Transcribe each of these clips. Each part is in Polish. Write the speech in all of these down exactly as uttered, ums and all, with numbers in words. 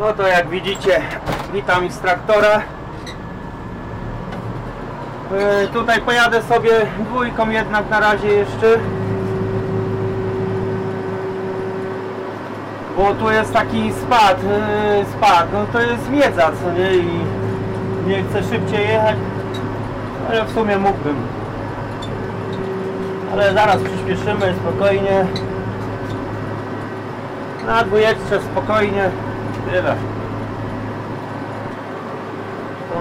No to jak widzicie, witam instruktora. Yy, tutaj pojadę sobie dwójką jednak na razie jeszcze, bo tu jest taki spad, yy, spad, no to jest miedza, co nie, i nie chcę szybciej jechać, ale w sumie mógłbym, ale zaraz przyspieszymy spokojnie na dwójeczce, spokojnie tyle,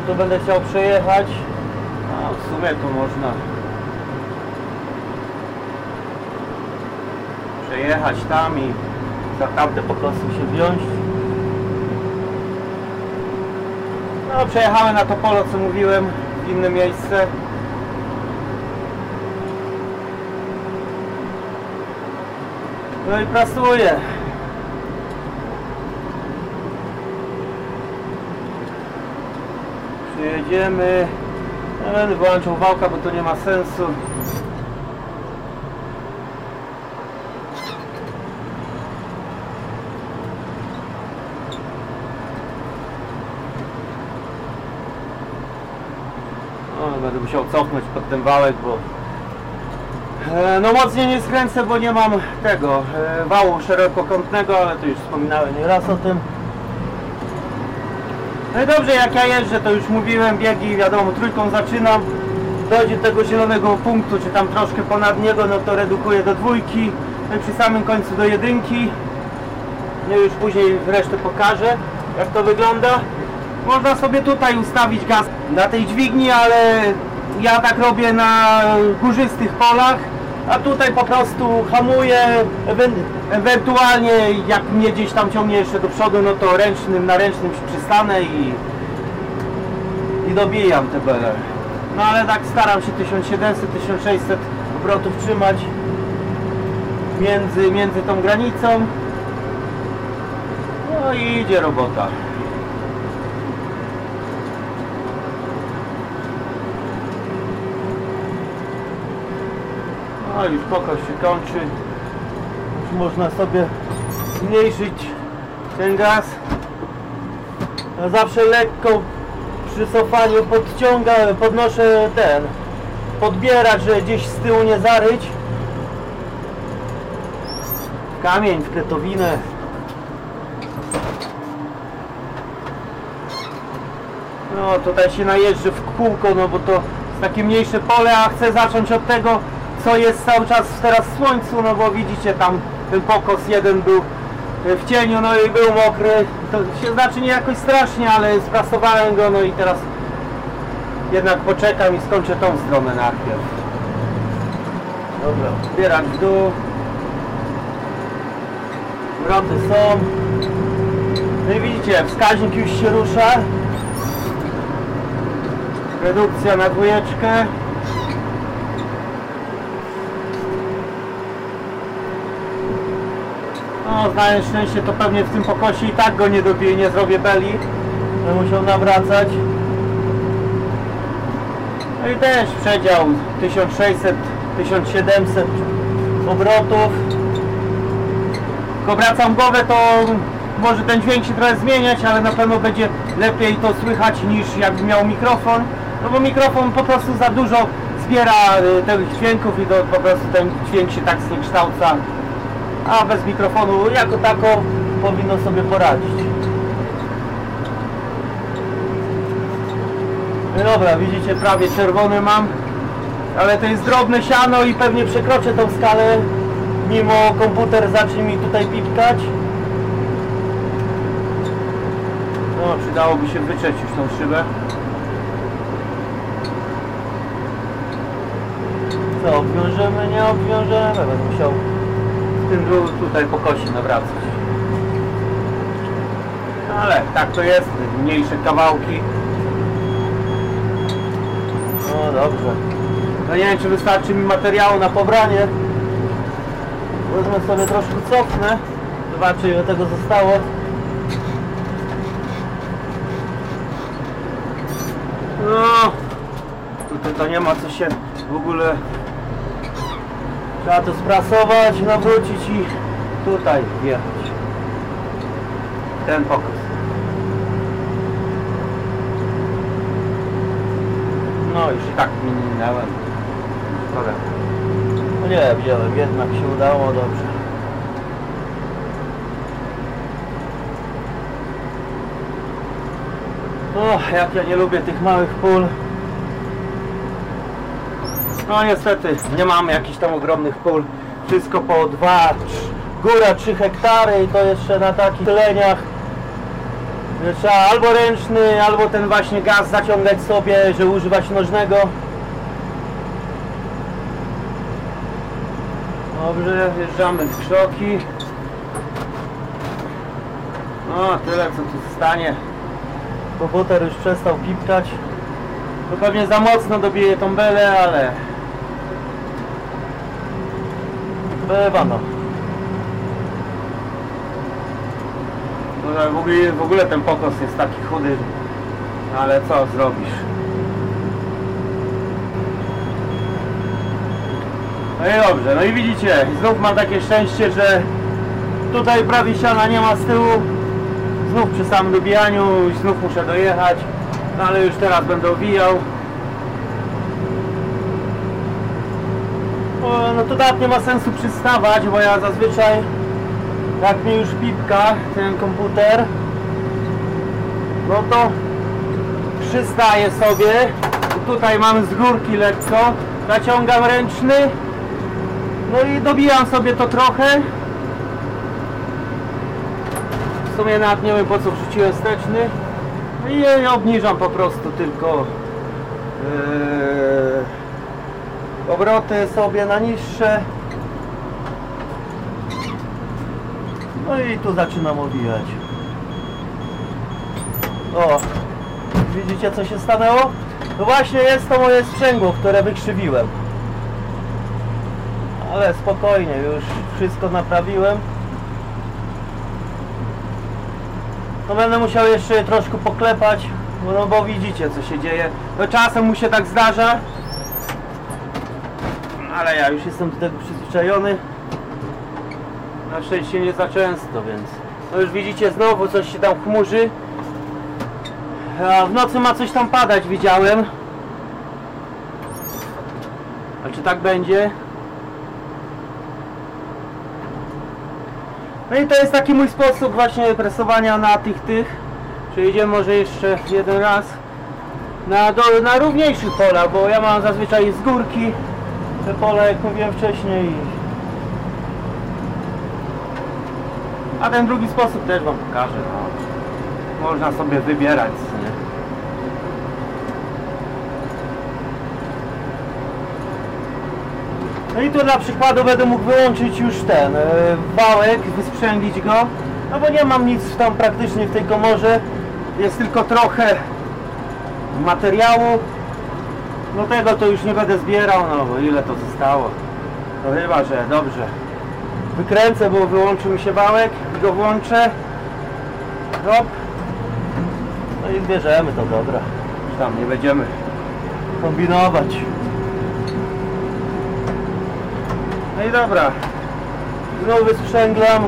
tą tu będę chciał przejechać. No, w sumie to można przejechać tam i za tamte po prostu się wziąć. No, przejechałem na to polo, co mówiłem, w inne miejsce. No i pracuję. Przyjedziemy. Ja będę wyłączał wałka, bo to nie ma sensu. No, będę musiał cofnąć pod ten wałek, bo e, no mocniej nie skręcę, bo nie mam tego e, wału szerokokątnego, ale to już wspominałem nieraz o tym. No i dobrze, jak ja jeżdżę, to już mówiłem, biegi, wiadomo, trójką zaczynam, dojdzie do tego zielonego punktu, czy tam troszkę ponad niego, no to redukuję do dwójki, no i przy samym końcu do jedynki. No już później resztę pokażę, jak to wygląda. Można sobie tutaj ustawić gaz na tej dźwigni, ale ja tak robię na górzystych polach, a tutaj po prostu hamuję, ewentualnie jak mnie gdzieś tam ciągnie jeszcze do przodu, no to ręcznym, na ręcznym przystanę i, i dobijam te belę. No ale tak staram się tysiąc siedemset do tysiąc sześćset obrotów trzymać między, między tą granicą. No i idzie robota. No już pokaz się kończy. Już można sobie zmniejszyć ten gaz. Ja zawsze lekko przy cofaniu podciągam, podnoszę ten podbierak, żeby gdzieś z tyłu nie zaryć w kamień, w kretowinę. No tutaj się najeżdżę w kółko, no bo to jest takie mniejsze pole, a chcę zacząć od tego, co jest cały czas teraz w słońcu, no bo widzicie, tam ten pokos jeden był w cieniu, no i był mokry, to się znaczy nie jakoś strasznie, ale sprasowałem go, no i teraz jednak poczekam i skończę tą stronę najpierw. Dobra, zbieram w dół, wroty są, no i widzicie, wskaźnik już się rusza, redukcja na dwójeczkę. No, znając szczęście, to pewnie w tym pokosie i tak go nie dobiję, nie zrobię beli. Będę musiał nawracać. No i też przedział tysiąc sześćset do tysiąc siedemset obrotów. Jak obracam głowę, to może ten dźwięk się trochę zmieniać, ale na pewno będzie lepiej to słychać, niż jakby miał mikrofon. No bo mikrofon po prostu za dużo zbiera tych dźwięków i to po prostu ten dźwięk się tak zniekształca. A bez mikrofonu jako tako powinno sobie poradzić. No dobra, widzicie, prawie czerwony mam, ale to jest drobne siano i pewnie przekroczę tą skalę, mimo komputer zacznie mi tutaj pipkać. No, przydałoby się wytrzeć już tą szybę. Co, obwiążemy, nie obwiążemy? Będę musiał tym tutaj po kosie nawracać. Ale tak to jest, mniejsze kawałki. No dobrze. No nie wiem, czy wystarczy mi materiału na pobranie. Wezmę sobie troszkę, cofnę. Zobaczę, ile tego zostało. No, tutaj to nie ma co się w ogóle. Trzeba to sprasować, nawrócić i tutaj wjechać. Ten pokos. No już i tak minąłem. Dobra. No nie, wziąłem, jednak się udało, dobrze. O, jak ja nie lubię tych małych pól. No niestety, nie mamy jakichś tam ogromnych pól. Wszystko po dwa, góra trzy hektary i to jeszcze na takich tyleniach. Trzeba albo ręczny, albo ten właśnie gaz zaciągać sobie, żeby używać nożnego. Dobrze, wjeżdżamy w krzoki. No tyle co tu stanie. Komputer już przestał pipczać. To pewnie za mocno dobije tą belę, ale... Bywa no. W ogóle, w ogóle ten pokos jest taki chudy, ale co zrobisz? No i dobrze, no i widzicie, znów mam takie szczęście, że tutaj prawie siana nie ma z tyłu. Znów przy samym dobijaniu, znów muszę dojechać, no ale już teraz będę owijał. No to nawet nie ma sensu przystawać, bo ja zazwyczaj jak mi już pipka ten komputer, no to przystaję sobie, tutaj mam z górki lekko, naciągam ręczny, no i dobijam sobie to trochę. W sumie nawet nie wiem po co wrzuciłem wsteczny i obniżam po prostu tylko yy, obroty sobie na niższe. No i tu zaczynam owijać. O, widzicie co się stanęło? No właśnie jest to moje sprzęgło, które wykrzywiłem. Ale spokojnie, już wszystko naprawiłem. No będę musiał jeszcze troszkę poklepać, bo, no bo widzicie co się dzieje. No czasem mu się tak zdarza. Ale ja już jestem do tego przyzwyczajony. Na szczęście nie za często, więc... No już widzicie znowu coś się tam chmurzy. A w nocy ma coś tam padać, widziałem. A czy tak będzie? No i to jest taki mój sposób właśnie presowania na tych tych. Przejdziemy może jeszcze jeden raz na, do, na równiejszych polach, bo ja mam zazwyczaj z górki te pola, jak mówiłem wcześniej. A ten drugi sposób też wam pokażę. No. Można sobie wybierać. Nie? No i tu dla przykładu będę mógł wyłączyć już ten e, wałek, wysprzęglić go. No bo nie mam nic tam praktycznie w tej komorze. Jest tylko trochę materiału. No tego to już nie będę zbierał, no bo ile to zostało. No chyba, że dobrze. Wykręcę, bo wyłączył mi się wałek i go włączę. Hop. No i bierzemy to, dobra. Już tam nie będziemy kombinować. No i dobra. Znowu wysprzęglam.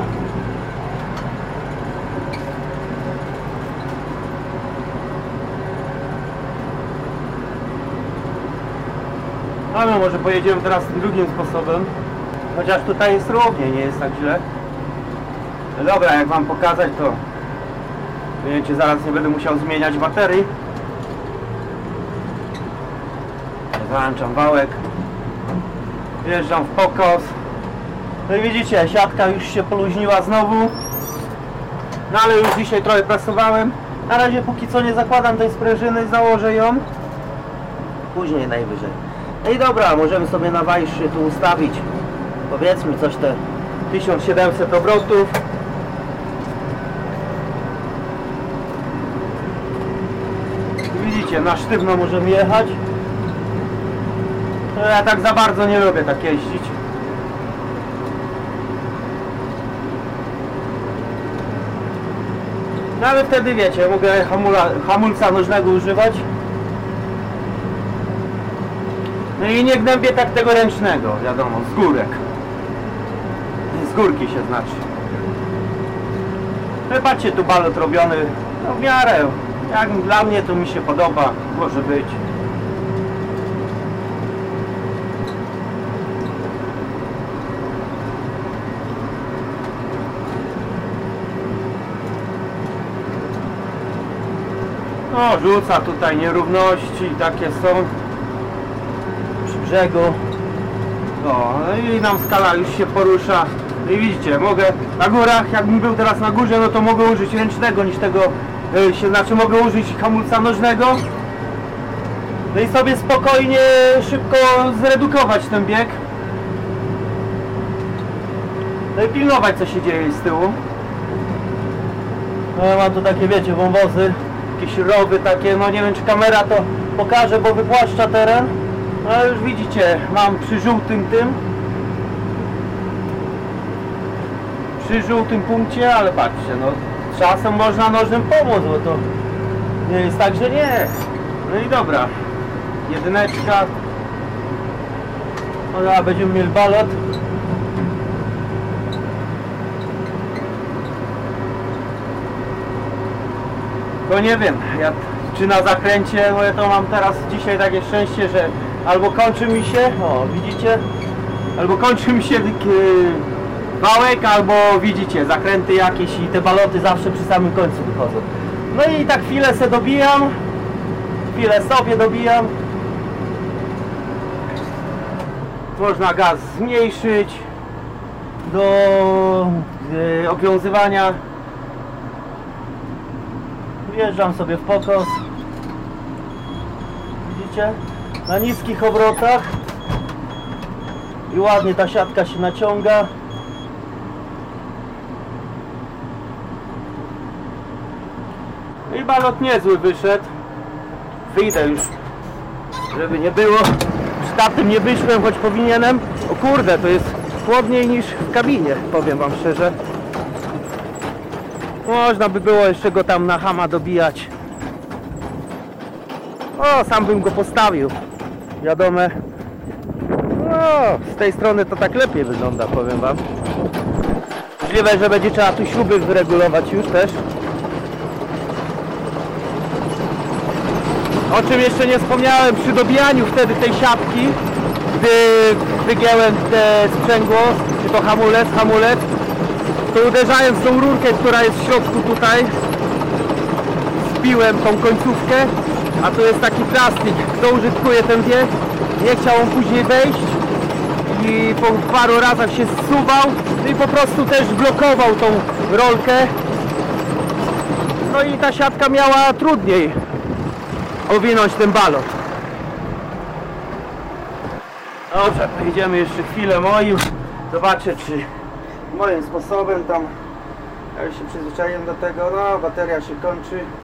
A no może pojedziemy teraz tym drugim sposobem. Chociaż tutaj jest równie, nie jest tak źle. Dobra, jak wam pokazać, to wiecie, zaraz nie będę musiał zmieniać baterii. Załączam wałek. Wjeżdżam w pokos. No i widzicie, siatka już się poluźniła znowu. No ale już dzisiaj trochę prasowałem. Na razie póki co nie zakładam tej sprężyny, założę ją. Później najwyżej. No i dobra, możemy sobie na wajszy tu ustawić. Powiedzmy coś te tysiąc siedemset obrotów. Widzicie, na sztywno możemy jechać. Ja tak za bardzo nie lubię tak jeździć. No ale wtedy wiecie, mogę hamula, hamulca nożnego używać. No i nie gnębię tak tego ręcznego, wiadomo, z górek. Z górki się znaczy. No patrzcie, tu balot robiony, no w miarę, jak dla mnie to mi się podoba, może być. No, rzuca tutaj nierówności, takie są przy brzegu. No, no i nam skala już się porusza. No i widzicie, mogę na górach, jakbym był teraz na górze, no to mogę użyć ręcznego niż tego, yy, znaczy mogę użyć hamulca nożnego. No i sobie spokojnie, szybko zredukować ten bieg. No i pilnować, co się dzieje z tyłu. No ja mam tu takie, wiecie, wąwozy, jakieś rowy takie, no nie wiem, czy kamera to pokaże, bo wypłaszcza teren. No ale już widzicie, mam przy żółtym tym, przy żółtym punkcie, ale patrzcie, no czasem można nożem pomóc, bo to nie jest tak, że nie. No i dobra, jedyneczka, no, będziemy mieli balot. No nie wiem, ja, czy na zakręcie, bo ja to mam teraz dzisiaj takie szczęście, że albo kończy mi się, o widzicie, albo kończy mi się wałek, albo widzicie, zakręty jakieś i te baloty zawsze przy samym końcu wychodzą. No i tak chwilę se dobijam, chwilę sobie dobijam. Można gaz zmniejszyć do yy, obowiązywania. Wjeżdżam sobie w pokos. Widzicie? Na niskich obrotach. I ładnie ta siatka się naciąga. I balot niezły wyszedł. Wyjdę już, żeby nie było. Przy tamtym nie wyszłem, choć powinienem. O kurde, to jest chłodniej niż w kabinie, powiem wam szczerze. Można by było jeszcze go tam na hama dobijać. O, sam bym go postawił. Wiadomo. No, z tej strony to tak lepiej wygląda, powiem wam. Możliwe, że będzie trzeba tu śruby wyregulować już też. O czym jeszcze nie wspomniałem, przy dobijaniu wtedy tej siatki, gdy wygięłem te sprzęgło, czy to hamulec, hamulec, to uderzając tą rurkę, która jest w środku tutaj, zbiłem tą końcówkę, a to jest taki plastik, kto użytkuje ten wie, nie chciał on później wejść i po paru razach się zsuwał i po prostu też blokował tą rolkę. No i ta siatka miała trudniej owinąć ten balon. Dobrze, idziemy jeszcze chwilę moim, zobaczę czy moim sposobem tam, ja już się przyzwyczaiłem do tego, no bateria się kończy.